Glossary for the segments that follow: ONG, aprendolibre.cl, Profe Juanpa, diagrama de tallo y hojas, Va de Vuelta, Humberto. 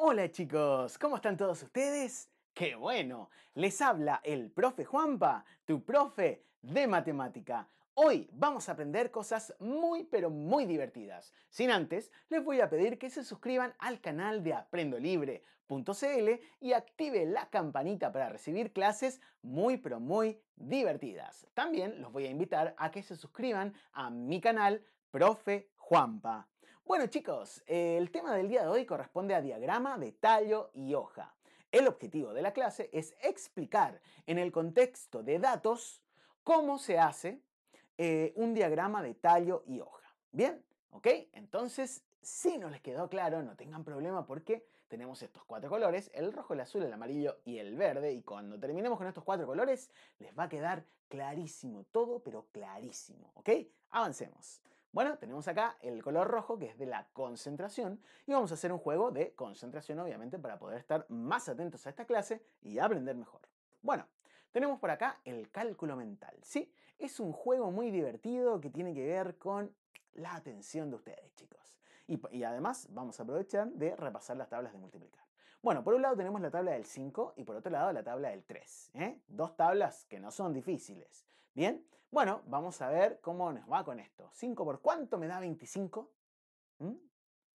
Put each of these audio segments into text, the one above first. Hola chicos, ¿cómo están todos ustedes? ¡Qué bueno! Les habla el profe Juanpa, tu profe de matemática. Hoy vamos a aprender cosas muy pero muy divertidas. Sin antes, les voy a pedir que se suscriban al canal de aprendolibre.cl y active la campanita para recibir clases muy pero muy divertidas. También los voy a invitar a que se suscriban a mi canal Profe Juanpa. Bueno chicos, el tema del día de hoy corresponde a diagrama de tallo y hoja. El objetivo de la clase es explicar en el contexto de datos cómo se hace un diagrama de tallo y hoja. ¿Bien? ¿Ok? Entonces, si no les quedó claro, no tengan problema porque tenemos estos cuatro colores, el rojo, el azul, el amarillo y el verde. Y cuando terminemos con estos cuatro colores, les va a quedar clarísimo todo, pero clarísimo. ¿Ok? Avancemos. Bueno, tenemos acá el color rojo, que es de la concentración, y vamos a hacer un juego de concentración, obviamente, para poder estar más atentos a esta clase y aprender mejor. Bueno, tenemos por acá el cálculo mental, ¿sí? Es un juego muy divertido que tiene que ver con la atención de ustedes, chicos. Y además vamos a aprovechar de repasar las tablas de multiplicar. Bueno, por un lado tenemos la tabla del 5 y por otro lado la tabla del 3. Dos tablas que no son difíciles. Bien, bueno, vamos a ver cómo nos va con esto. 5 por cuánto me da 25.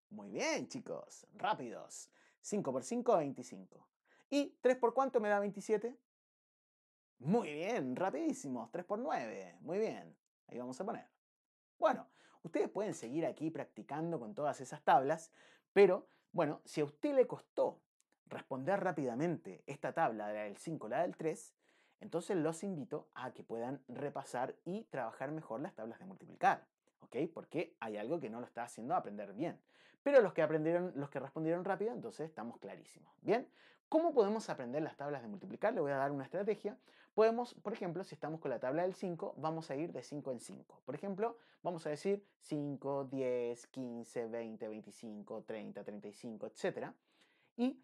Muy bien, chicos, rápidos. 5 por 5, 25. ¿Y 3 por cuánto me da 27? Muy bien, rapidísimos. 3 por 9. Muy bien, ahí vamos a poner. Bueno, ustedes pueden seguir aquí practicando con todas esas tablas, pero bueno, si a usted le costó responder rápidamente esta tabla, la del 5, la del 3, entonces los invito a que puedan repasar y trabajar mejor las tablas de multiplicar, ¿ok? Porque hay algo que no lo está haciendo aprender bien. Pero los que aprendieron, los que respondieron rápido, entonces estamos clarísimos, ¿bien? ¿Cómo podemos aprender las tablas de multiplicar? Le voy a dar una estrategia. Podemos, por ejemplo, si estamos con la tabla del 5, vamos a ir de 5 en 5. Por ejemplo, vamos a decir 5, 10, 15, 20, 25, 30, 35, etc. Y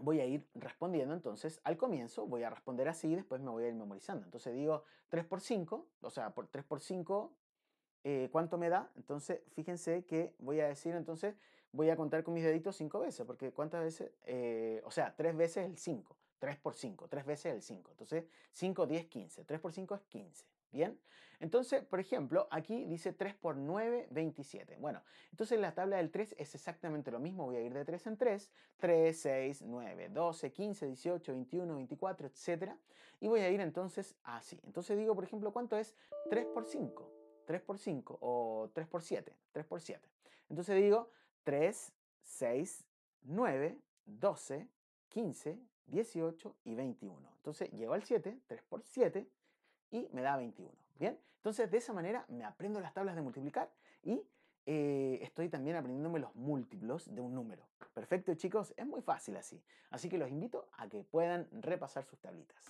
voy a ir respondiendo, entonces, al comienzo voy a responder así y después me voy a ir memorizando. Entonces digo 3 por 5, o sea, por 3 por 5... ¿cuánto me da? Entonces, fíjense que voy a decir, entonces, voy a contar con mis deditos 5 veces, porque ¿cuántas veces? O sea, 3 veces el 5, 3 por 5, 3 veces el 5. Entonces, 5, 10, 15. 3 por 5 es 15. ¿Bien? Entonces, por ejemplo, aquí dice 3 por 9, 27. Bueno, entonces la tabla del 3 es exactamente lo mismo. Voy a ir de 3 en 3. 3, 6, 9, 12, 15, 18, 21, 24, etc. Y voy a ir entonces así. Entonces digo, por ejemplo, ¿cuánto es 3 por 5? 3 por 5 o 3 por 7, 3 por 7. Entonces digo 3, 6, 9, 12, 15, 18 y 21. Entonces llego al 7, 3 por 7 y me da 21. ¿Bien? Entonces de esa manera me aprendo las tablas de multiplicar y estoy también aprendiéndome los múltiplos de un número. Perfecto, chicos, es muy fácil así. Así que los invito a que puedan repasar sus tablitas.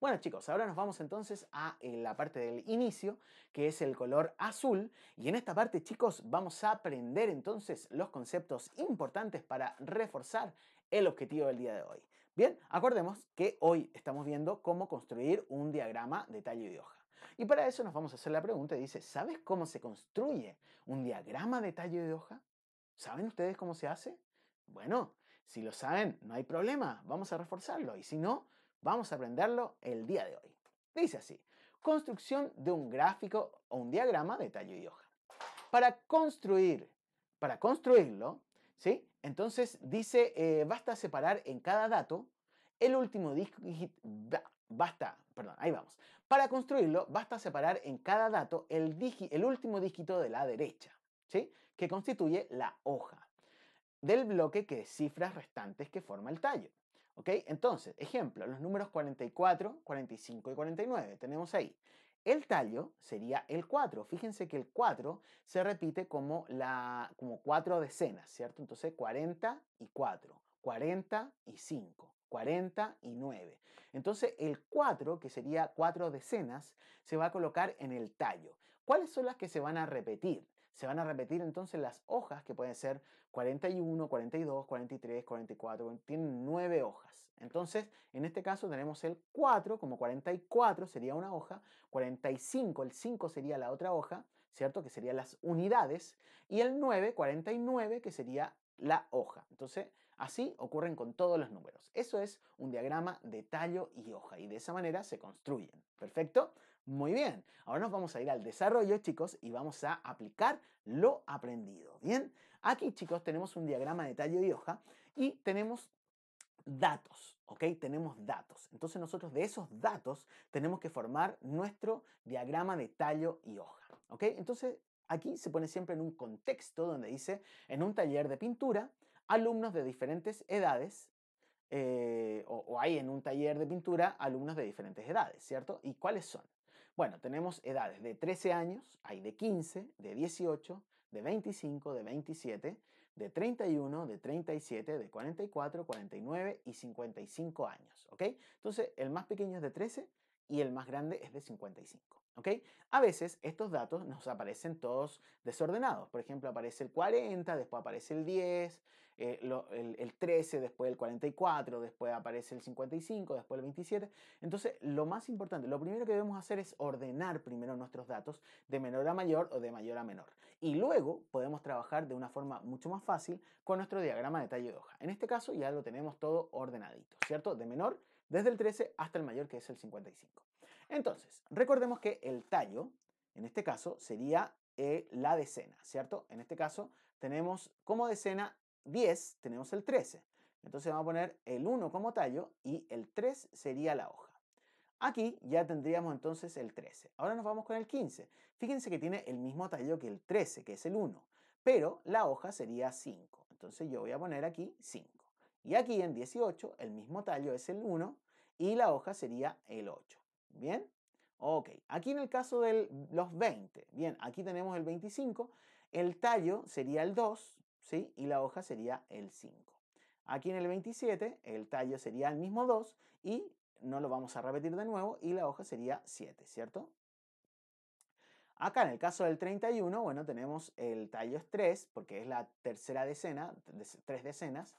Bueno, chicos, ahora nos vamos entonces a la parte del inicio, que es el color azul. Y en esta parte, chicos, vamos a aprender entonces los conceptos importantes para reforzar el objetivo del día de hoy. Bien, acordemos que hoy estamos viendo cómo construir un diagrama de tallo y hoja. Y para eso nos vamos a hacer la pregunta y dice, ¿sabes cómo se construye un diagrama de tallo de hoja? ¿Saben ustedes cómo se hace? Bueno, si lo saben, no hay problema, vamos a reforzarlo. Y si no, vamos a aprenderlo el día de hoy. Dice así, construcción de un gráfico o un diagrama de tallo y hoja. Para construirlo, ¿sí? Entonces dice, basta separar en cada dato el último dígito. Para construirlo, basta separar en cada dato el último dígito de la derecha, ¿sí? Que constituye la hoja, del bloque de cifras restantes que forma el tallo. ¿Ok? Entonces, ejemplo, los números 44, 45 y 49. Tenemos ahí. El tallo sería el 4. Fíjense que el 4 se repite como, como 4 decenas, ¿cierto? Entonces, 40 y 4, 40 y 5. 49. Entonces el 4, que sería 4 decenas, se va a colocar en el tallo. ¿Cuáles son las que se van a repetir? Se van a repetir entonces las hojas, que pueden ser 41, 42, 43, 44, tienen 9 hojas. Entonces, en este caso tenemos el 4, como 44 sería una hoja, 45, el 5 sería la otra hoja, ¿cierto? Que serían las unidades, y el 9, 49, que sería la hoja. Entonces, así ocurren con todos los números. Eso es un diagrama de tallo y hoja, y de esa manera se construyen. ¿Perfecto? Muy bien. Ahora nos vamos a ir al desarrollo, chicos, y vamos a aplicar lo aprendido. Bien, aquí, chicos, tenemos un diagrama de tallo y hoja y tenemos datos, ¿ok? Tenemos datos. Entonces nosotros de esos datos tenemos que formar nuestro diagrama de tallo y hoja, ¿ok? Entonces aquí se pone siempre en un contexto donde dice, en un taller de pintura, alumnos de diferentes edades, o hay en un taller de pintura alumnos de diferentes edades, ¿cierto? ¿Y cuáles son? Bueno, tenemos edades de 13 años, hay de 15, de 18, de 25, de 27, de 31, de 37, de 44, 49 y 55 años, ¿ok? Entonces, el más pequeño es de 13 y el más grande es de 55, ¿ok? A veces estos datos nos aparecen todos desordenados. Por ejemplo, aparece el 40, después aparece el 10, el 13, después el 44, después aparece el 55, después el 27. Entonces, lo más importante, lo primero que debemos hacer es ordenar primero nuestros datos de menor a mayor o de mayor a menor. Y luego podemos trabajar de una forma mucho más fácil con nuestro diagrama de tallo de hoja. En este caso ya lo tenemos todo ordenadito, ¿cierto? De menor, desde el 13 hasta el mayor, que es el 55. Entonces, recordemos que el tallo, en este caso, sería la decena, ¿cierto? En este caso tenemos como decena 10, tenemos el 13. Entonces vamos a poner el 1 como tallo y el 3 sería la hoja. Aquí ya tendríamos entonces el 13. Ahora nos vamos con el 15. Fíjense que tiene el mismo tallo que el 13, que es el 1, pero la hoja sería 5. Entonces yo voy a poner aquí 5. Y aquí en 18 el mismo tallo es el 1 y la hoja sería el 8. ¿Bien? Ok. Aquí en el caso de los 20. Bien, aquí tenemos el 25. El tallo sería el 2, ¿sí? Y la hoja sería el 5. Aquí en el 27 el tallo sería el mismo 2 y no lo vamos a repetir de nuevo y la hoja sería 7, ¿cierto? Acá en el caso del 31, bueno, tenemos el tallo es 3 porque es la tercera decena, 3 decenas.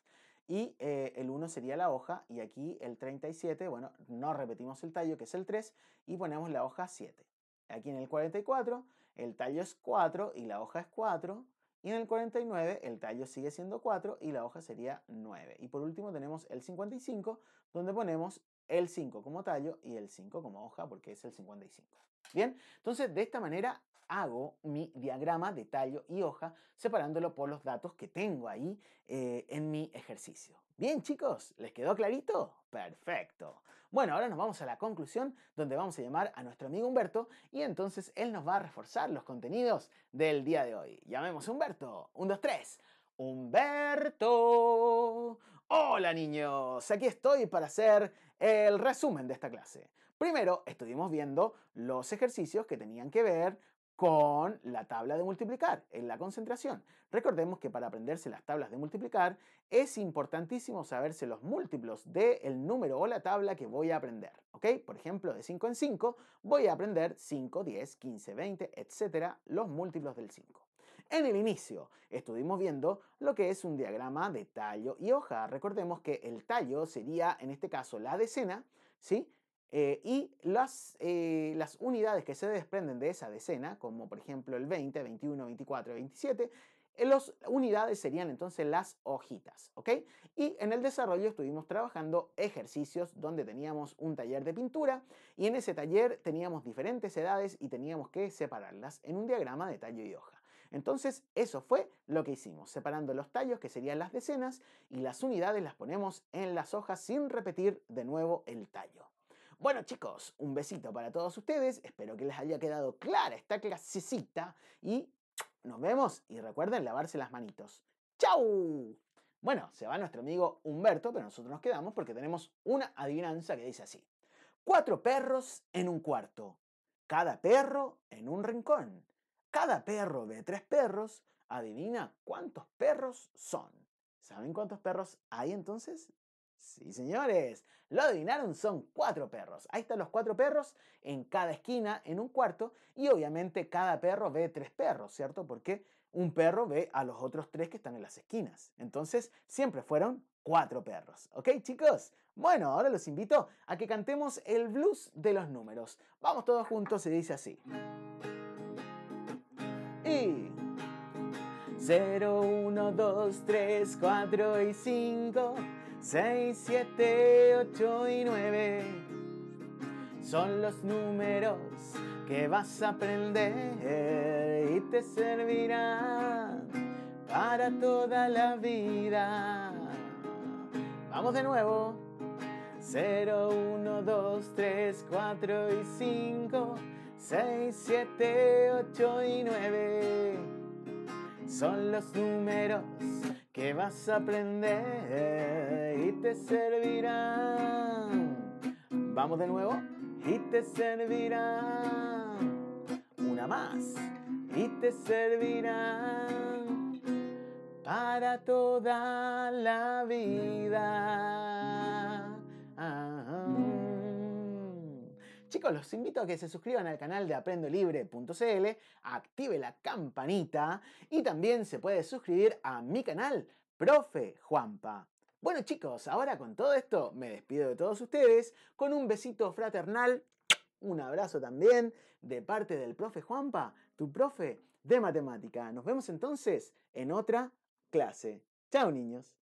Y el 1 sería la hoja y aquí el 37, bueno, no repetimos el tallo que es el 3 y ponemos la hoja 7. Aquí en el 44 el tallo es 4 y la hoja es 4 y en el 49 el tallo sigue siendo 4 y la hoja sería 9. Y por último tenemos el 55 donde ponemos el 5 como tallo y el 5 como hoja porque es el 55. Bien, entonces de esta manera hago mi diagrama de tallo y hoja separándolo por los datos que tengo ahí en mi ejercicio. Bien, chicos, ¿les quedó clarito? Perfecto. Bueno, ahora nos vamos a la conclusión donde vamos a llamar a nuestro amigo Humberto y entonces él nos va a reforzar los contenidos del día de hoy. Llamemos a Humberto. 1, 2, 3. ¡Humberto! ¡Hola, niños! Aquí estoy para hacer el resumen de esta clase. Primero, estuvimos viendo los ejercicios que tenían que ver con la tabla de multiplicar en la concentración. Recordemos que para aprenderse las tablas de multiplicar es importantísimo saberse los múltiplos del número o la tabla que voy a aprender, ¿ok? Por ejemplo, de 5 en 5 voy a aprender 5, 10, 15, 20, etcétera, los múltiplos del 5. En el inicio estuvimos viendo lo que es un diagrama de tallo y hoja. Recordemos que el tallo sería, en este caso, la decena, ¿sí? Y las unidades que se desprenden de esa decena, como por ejemplo el 20, 21, 24, 27, las unidades serían entonces las hojitas, ¿ok? Y en el desarrollo estuvimos trabajando ejercicios donde teníamos un taller de pintura y en ese taller teníamos diferentes edades y teníamos que separarlas en un diagrama de tallo y hoja. Entonces eso fue lo que hicimos, separando los tallos que serían las decenas y las unidades las ponemos en las hojas sin repetir de nuevo el tallo. Bueno, chicos, un besito para todos ustedes, espero que les haya quedado clara esta clasecita y nos vemos y recuerden lavarse las manitos. ¡Chau! Bueno, se va nuestro amigo Humberto, pero nosotros nos quedamos porque tenemos una adivinanza que dice así. 4 perros en un cuarto, cada perro en un rincón. Cada perro ve 3 perros, adivina cuántos perros son. ¿Saben cuántos perros hay entonces? Sí, señores, lo adivinaron, son 4 perros. Ahí están los 4 perros en cada esquina, en un cuarto, y obviamente cada perro ve 3 perros, ¿cierto? Porque un perro ve a los otros 3 que están en las esquinas. Entonces, siempre fueron 4 perros. ¿Ok, chicos? Bueno, ahora los invito a que cantemos el blues de los números. Vamos todos juntos, se dice así. Y 0, 1, 2, 3, 4 y 5, 6, 7, 8 y 9 son los números que vas a aprender y te servirán para toda la vida. Vamos de nuevo. 0, 1, 2, 3, 4 y 5, 6, 7, 8 y 9 son los números que vas a aprender y te servirán. Vamos de nuevo. Y te servirán. Una más. Y te servirán para toda la vida. Chicos, los invito a que se suscriban al canal de aprendolibre.cl, active la campanita y también se puede suscribir a mi canal, Profe Juanpa. Bueno chicos, ahora con todo esto me despido de todos ustedes con un besito fraternal, un abrazo también de parte del Profe Juanpa, tu profe de matemática. Nos vemos entonces en otra clase. Chao niños.